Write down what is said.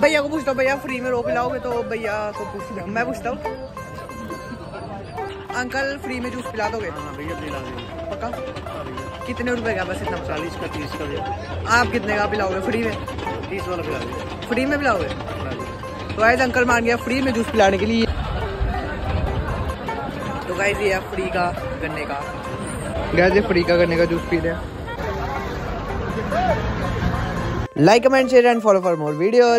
भैया को पूछता हूँ, भैया फ्री में रोक लाओगे? तो भैया को पूछता हूँ, मैं पूछता हूँ, अंकल फ्री में जूस पिला दोगे? भैया पिला दोगे पक्का? कितने रुपए का? बस इतना, 40 का 30 का। आप कितने का पिलाओगे फ्री में? 30 वाला पिलाओगे? फ्री में पिलाओगे? तो गाइस अंकल मान गया फ्री में जूस पिलाने के लिए। तो गाइस ये फ्री का गन्ने का, गाइस ये फ्री का गन्ने का जूस पी रहे हैं। Like, comment, share and follow for more videos.